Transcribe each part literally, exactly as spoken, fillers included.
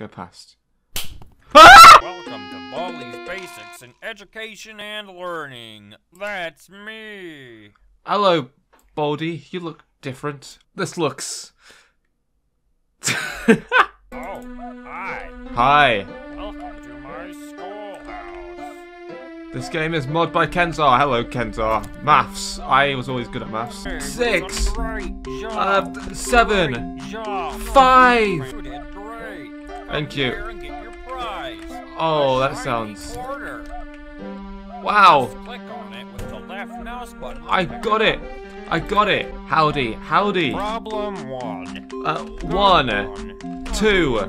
Go past. Welcome to Baldi's Basics in Education and Learning. That's me. Hello, Baldi. You look different. This looks... Oh, hi. Hi. Welcome to my schoolhouse. This game is mod by Kenzar. Hello, Kenzar. Maths. I was always good at maths. Six. Uh, seven. Five. Thank you. Oh, that sounds... Wow! I got it! I got it! Howdy, howdy! Problem one. Uh, one. Two.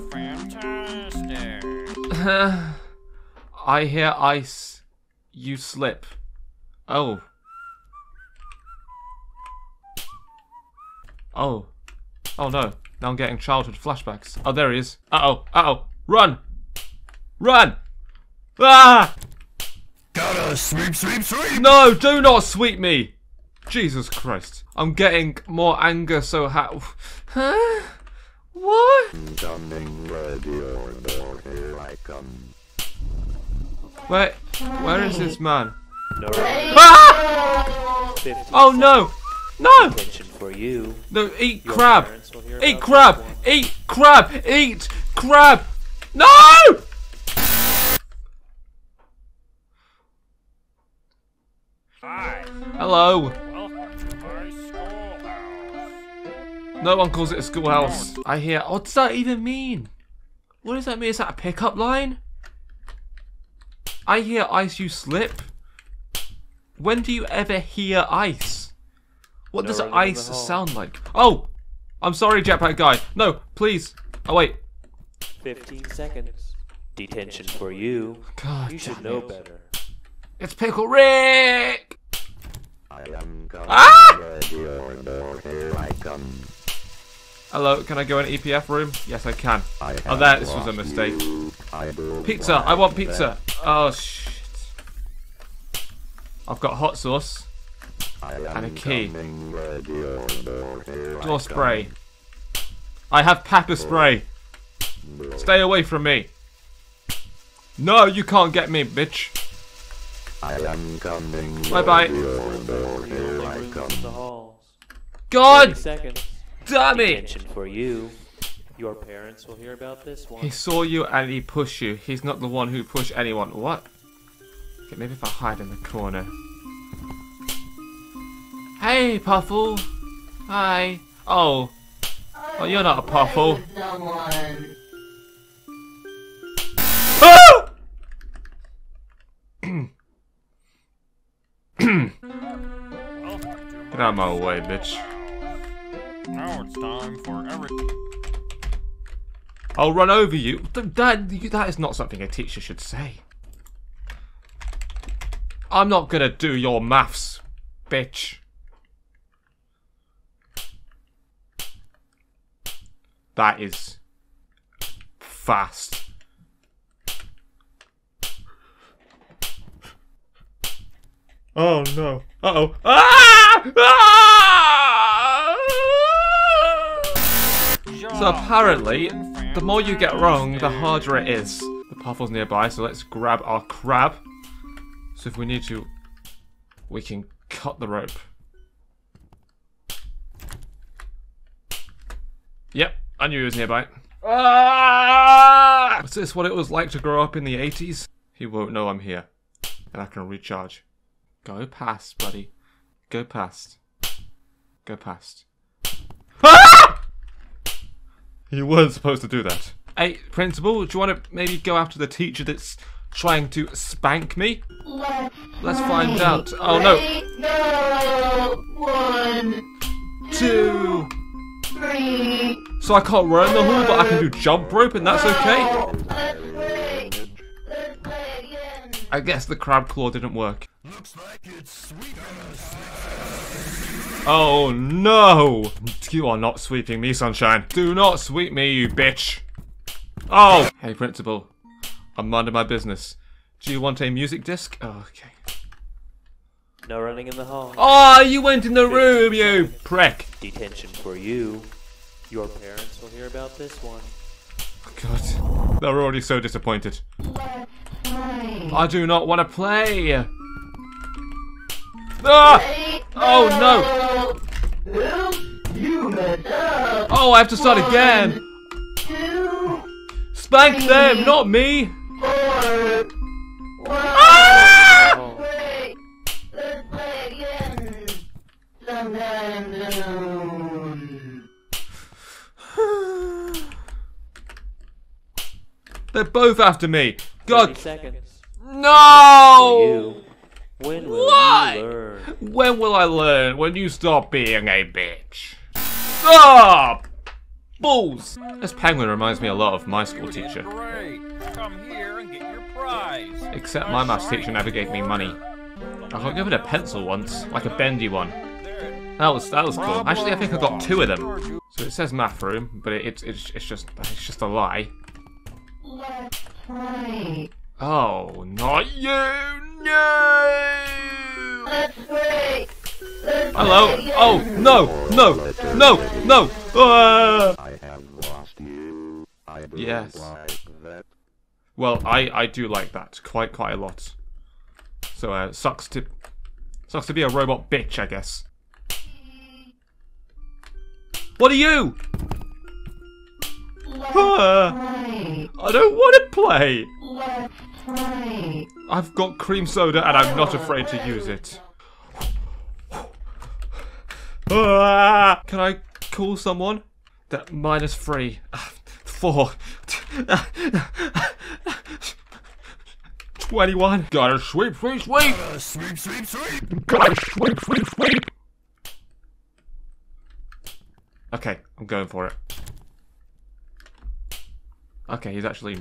I hear ice. You slip. Oh. Oh. Oh no. Now I'm getting childhood flashbacks. Oh, there he is. Uh-oh. Uh-oh. Run! Run! Ah! Gotta sweep, sweep, sweep! No, do not sweep me! Jesus Christ. I'm getting more anger, so how. Huh? What? Where, where is this man? No. Ah! Oh no! No! For you. No, eat crab! Eat crab! One. Eat crab! Eat crab! No! Hi. Hello. Welcome to my schoolhouse. No one calls it a schoolhouse. I hear. What does that even mean? What does that mean? Is that a pickup line? I hear ice. You slip. When do you ever hear ice? What no does ice sound like? Oh, I'm sorry, Jet Pack Guy. No, please. Oh wait. Fifteen seconds. Detention for you. God, you should know better. It's Pickle Rick! I am ah! I come. Hello, can I go in E P F room? Yes, I can. I oh, there, this was a mistake. I pizza, I want pizza. Oh, shit. I've got hot sauce. I and a key. Door spray. I have pepper spray. Stay away from me. No, you can't get me, bitch. I am coming. Bye bye. Here I come. God damn it! For you. Your parents will hear about this one. He saw you and he pushed you. He's not the one who pushed anyone. What? Okay, maybe if I hide in the corner. Hey, Puffle. Hi. Oh. Oh, you're not a Puffle. Ah! Get out of my way, bitch. Now it's time for every... I'll run over you. That, that is not something a teacher should say. I'm not gonna do your maths, bitch. That is... fast. Oh no. Uh oh. Ah! Ah! So apparently, the more you get wrong, the harder it is. The Puffle's nearby, so let's grab our crab. So if we need to, we can cut the rope. Yep, I knew he was nearby. Ah! Is this what it was like to grow up in the eighties? He won't know I'm here, and I can recharge. Go past, buddy. Go past. Go past. Ah! You weren't supposed to do that. Hey, Principal, do you want to maybe go after the teacher that's trying to spank me? Let's, Let's find out. Oh, no. No. One, two, three. So I can't run the hall, but I can do jump rope, and that's okay? I guess the crab claw didn't work. Looks like it's sweet. Oh no! You are not sweeping me, sunshine. Do not sweep me, you bitch. Oh! Hey, Principal. I'm minding my business. Do you want a music disc? Oh, okay. No running in the hall. Oh, you went in the room, you prick. Detention for you. Your parents will hear about this one. Oh, God. They're already so disappointed. I do not want to play. Ah! Oh no! Oh, I have to start again. Spank them, not me. Ah! They're both after me. God. No! When will Why? You learn? When will I learn? When you stop being a bitch. Stop! Balls! This penguin reminds me a lot of my school teacher. Come here and get your prize. Except my maths teacher never gave me money. I got given a pencil once, like a bendy one. That was that was cool. Actually, I think I got two of them. So it says math room, but it, it, it's it's just it's just a lie. Let's play. Oh, not you! No! Let's play. Let's Hello? Play oh, no! No! No! No! Uh. I have lost you. I yes. Like that. Well, I I do like that quite quite a lot. So uh, sucks to sucks to be a robot bitch, I guess. What are you? Uh. I don't want to play. Let's play. I've got cream soda and I'm not afraid to use it. Ah, can I call someone? That minus three. Four. twenty-one. Gotta sweep, sweep, sweep. Uh, sweep, sweep, sweep. Gotta sweep, sweep, sweep. Okay, I'm going for it. Okay, he's actually...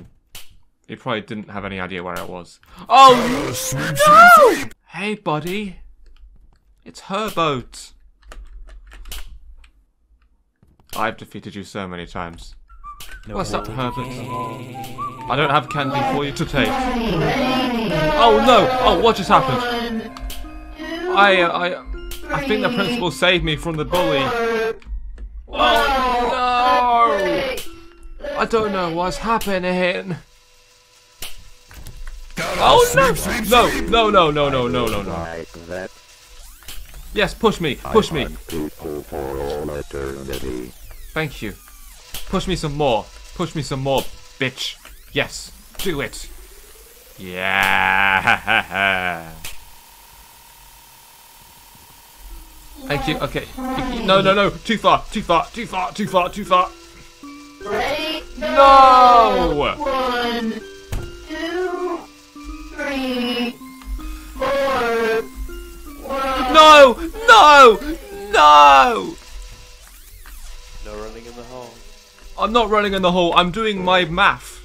He probably didn't have any idea where I was. Oh, uh, sweep, no! Sweep, sweep. Hey, buddy. It's Herbert. I've defeated you so many times. No, what's up, Herbert? I don't have candy for you to take. Oh, no. Oh, what just happened? I, uh, I, I think the principal saved me from the bully. Oh, no. I don't know what's happening. Oh no! No! No! No! No! No! No! No! Yes, push me, push me. Thank you. Push me some more. Push me some more, bitch. Yes, do it. Yeah. Thank you. Okay. No! No! No! Too far! Too far! Too far! Too far! Too far! No! One. No! No! No! No running in the hole. I'm not running in the hole. I'm doing my math.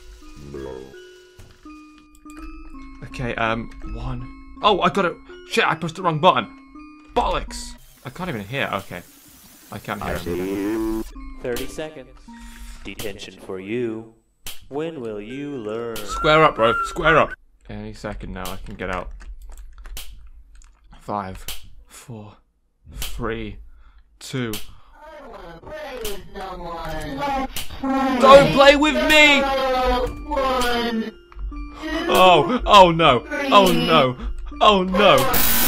Okay, um, one. Oh, I got it. Shit, I pushed the wrong button. Bollocks! I can't even hear. Okay. I can't hear him. thirty seconds. Detention for you. When will you learn? Square up, bro. Square up. Any second now, I can get out. Five, four, three, two. I wanna play with someone. Let's play. Don't play with me. One, two, oh! Oh no! Three, oh no! Oh no!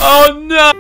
Oh no!